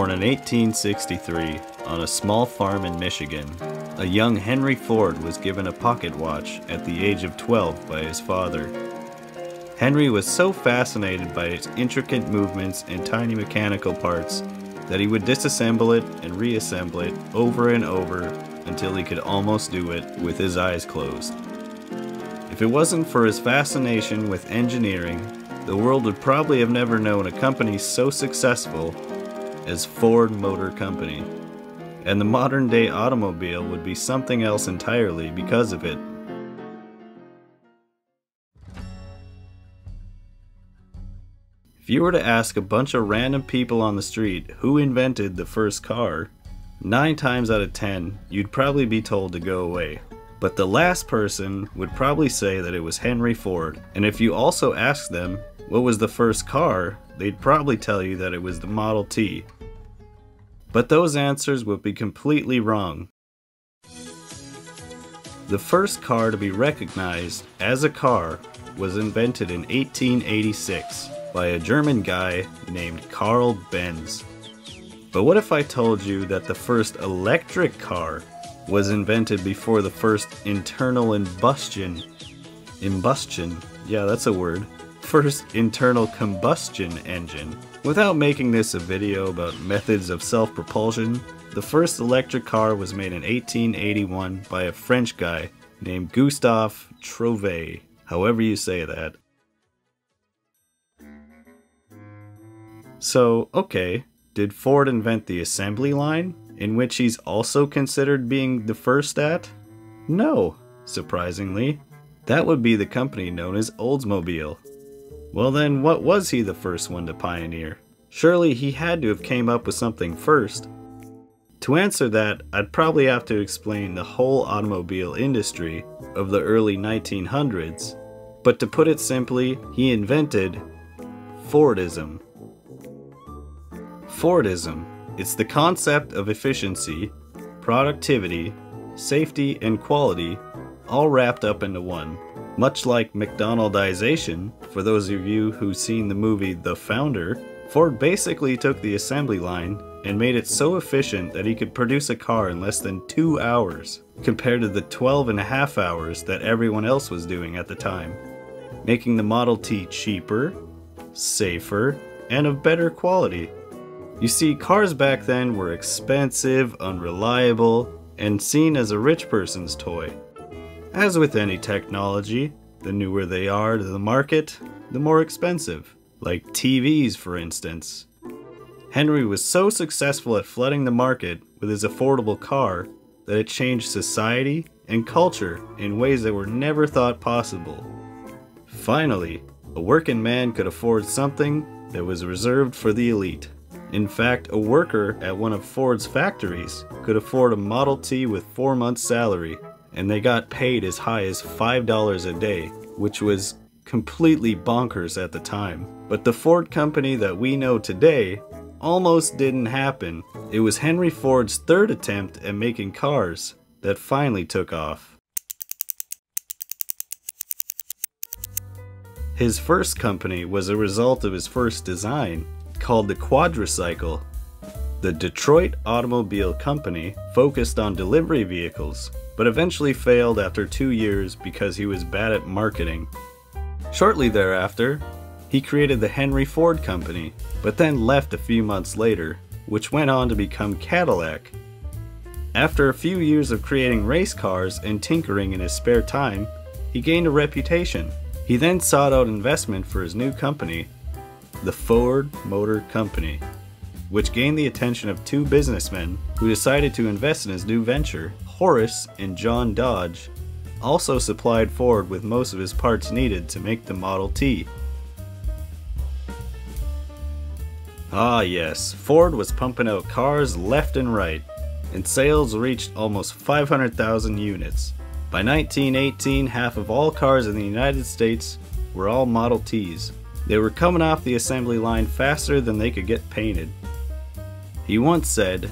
Born in 1863 on a small farm in Michigan, a young Henry Ford was given a pocket watch at the age of 12 by his father. Henry was so fascinated by its intricate movements and tiny mechanical parts that he would disassemble it and reassemble it over and over until he could almost do it with his eyes closed. If it wasn't for his fascination with engineering, the world would probably have never known a company so successful as Ford Motor Company. And the modern-day automobile would be something else entirely because of it. If you were to ask a bunch of random people on the street who invented the first car, 9 times out of 10, you'd probably be told to go away. But the last person would probably say that it was Henry Ford. And if you also asked them what was the first car, they'd probably tell you that it was the Model T. But those answers would be completely wrong. The first car to be recognized as a car was invented in 1886 by a German guy named Karl Benz. But what if I told you that the first electric car was invented before the first internal combustion. Yeah, that's a word. First internal combustion engine. Without making this a video about methods of self-propulsion, the first electric car was made in 1881 by a French guy named Gustave Trouvé, however you say that. So, okay, did Ford invent the assembly line, in which he's also considered being the first at? No, surprisingly. That would be the company known as Oldsmobile. Well then, what was he the first one to pioneer? Surely he had to have came up with something first. To answer that, I'd probably have to explain the whole automobile industry of the early 1900s, but to put it simply, he invented Fordism. Fordism. It's the concept of efficiency, productivity, safety, and quality all wrapped up into one. Much like McDonaldization, for those of you who've seen the movie The Founder, Ford basically took the assembly line and made it so efficient that he could produce a car in less than 2 hours, compared to the 12.5 hours that everyone else was doing at the time, making the Model T cheaper, safer, and of better quality. You see, cars back then were expensive, unreliable, and seen as a rich person's toy. As with any technology, the newer they are to the market, the more expensive. Like TVs, for instance. Henry was so successful at flooding the market with his affordable car that it changed society and culture in ways that were never thought possible. Finally, a working man could afford something that was reserved for the elite. In fact, a worker at one of Ford's factories could afford a Model T with 4 months' salary, and they got paid as high as $5 a day, which was completely bonkers at the time. But the Ford company that we know today almost didn't happen. It was Henry Ford's third attempt at making cars that finally took off. His first company was a result of his first design, called the Quadricycle. The Detroit Automobile Company focused on delivery vehicles, but eventually failed after 2 years because he was bad at marketing. Shortly thereafter, he created the Henry Ford Company, but then left a few months later, which went on to become Cadillac. After a few years of creating race cars and tinkering in his spare time, he gained a reputation. He then sought out investment for his new company, the Ford Motor Company, which gained the attention of 2 businessmen who decided to invest in his new venture. Horace and John Dodge also supplied Ford with most of his parts needed to make the Model T. Ah yes, Ford was pumping out cars left and right, and sales reached almost 500,000 units. By 1918, half of all cars in the United States were all Model Ts. They were coming off the assembly line faster than they could get painted. He once said,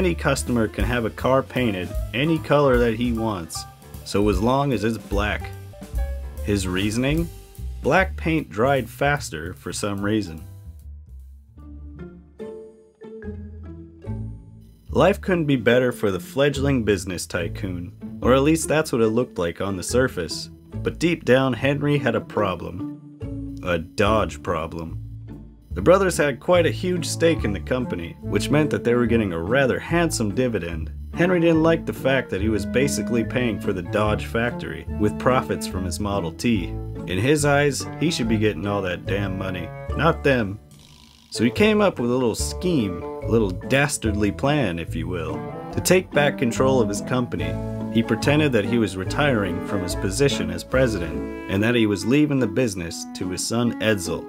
"Any customer can have a car painted any color that he wants, so as long as it's black." His reasoning? Black paint dried faster for some reason. Life couldn't be better for the fledgling business tycoon, or at least that's what it looked like on the surface. But deep down, Henry had a problem. A Dodge problem. The brothers had quite a huge stake in the company, which meant that they were getting a rather handsome dividend. Henry didn't like the fact that he was basically paying for the Dodge factory, with profits from his Model T. In his eyes, he should be getting all that damn money, not them. So he came up with a little scheme, a little dastardly plan, if you will, to take back control of his company. He pretended that he was retiring from his position as president, and that he was leaving the business to his son Edsel.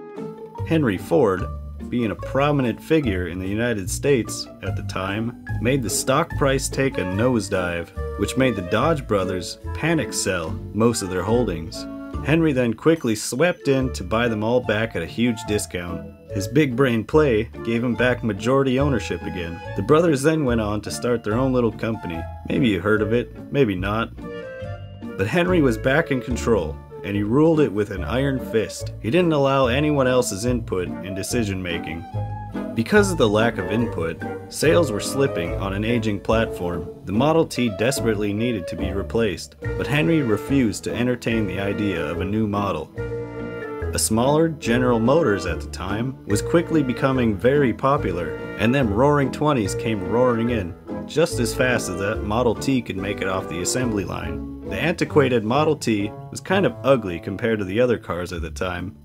Henry Ford, being a prominent figure in the United States at the time, made the stock price take a nosedive, which made the Dodge brothers panic sell most of their holdings. Henry then quickly swept in to buy them all back at a huge discount. His big brain play gave him back majority ownership again. The brothers then went on to start their own little company. Maybe you heard of it, maybe not. But Henry was back in control, and he ruled it with an iron fist. He didn't allow anyone else's input in decision making. Because of the lack of input, sales were slipping on an aging platform. The Model T desperately needed to be replaced, but Henry refused to entertain the idea of a new model. A smaller General Motors at the time was quickly becoming very popular, and them roaring 20s came roaring in, just as fast as that Model T could make it off the assembly line. The antiquated Model T was kind of ugly compared to the other cars at the time.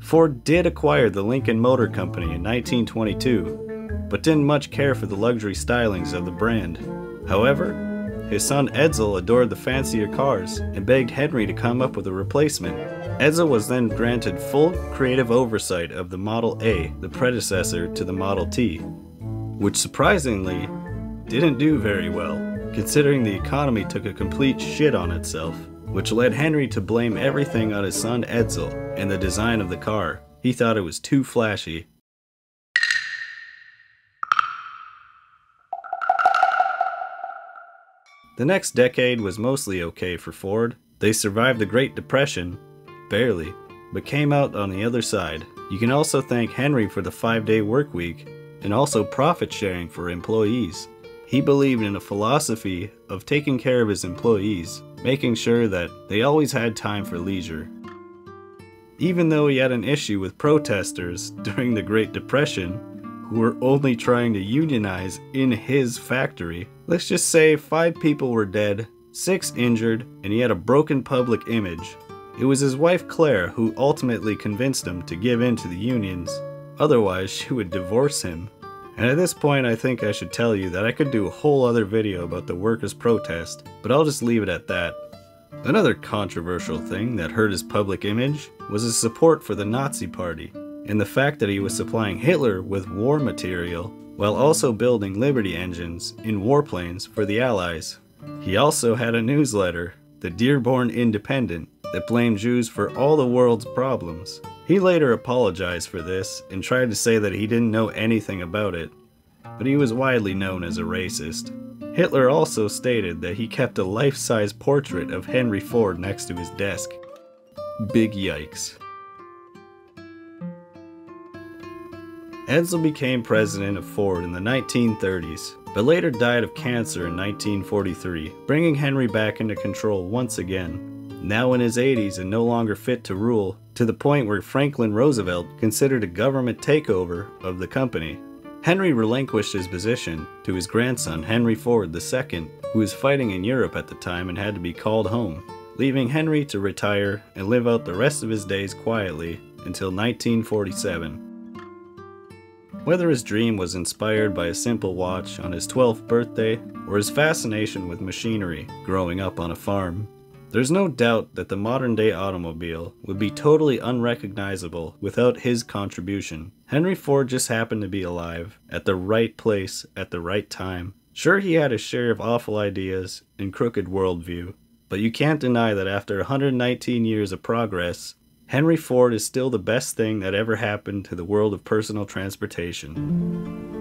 Ford did acquire the Lincoln Motor Company in 1922, but didn't much care for the luxury stylings of the brand. However, his son Edsel adored the fancier cars and begged Henry to come up with a replacement. Edsel was then granted full creative oversight of the Model A, the predecessor to the Model T, which surprisingly didn't do very well, considering the economy took a complete shit on itself, which led Henry to blame everything on his son Edsel and the design of the car. He thought it was too flashy. The next decade was mostly okay for Ford. They survived the Great Depression, barely, but came out on the other side. You can also thank Henry for the 5-day work week and also profit sharing for employees. He believed in a philosophy of taking care of his employees, making sure that they always had time for leisure. Even though he had an issue with protesters during the Great Depression, who were only trying to unionize in his factory, let's just say 5 people were dead, 6 injured, and he had a broken public image. It was his wife Claire who ultimately convinced him to give in to the unions, otherwise she would divorce him. And at this point, I think I should tell you that I could do a whole other video about the workers' protest, but I'll just leave it at that. Another controversial thing that hurt his public image was his support for the Nazi Party, and the fact that he was supplying Hitler with war material while also building Liberty engines in warplanes for the Allies. He also had a newsletter, the Dearborn Independent, that blamed Jews for all the world's problems. He later apologized for this and tried to say that he didn't know anything about it, but he was widely known as a racist. Hitler also stated that he kept a life-size portrait of Henry Ford next to his desk. Big yikes. Edsel became president of Ford in the 1930s, but later died of cancer in 1943, bringing Henry back into control once again. Now in his 80s and no longer fit to rule, to the point where Franklin Roosevelt considered a government takeover of the company. Henry relinquished his position to his grandson Henry Ford II, who was fighting in Europe at the time and had to be called home, leaving Henry to retire and live out the rest of his days quietly until 1947. Whether his dream was inspired by a simple watch on his 12th birthday or his fascination with machinery growing up on a farm, there's no doubt that the modern-day automobile would be totally unrecognizable without his contribution. Henry Ford just happened to be alive, at the right place, at the right time. Sure, he had his share of awful ideas and crooked worldview, but you can't deny that after 119 years of progress, Henry Ford is still the best thing that ever happened to the world of personal transportation.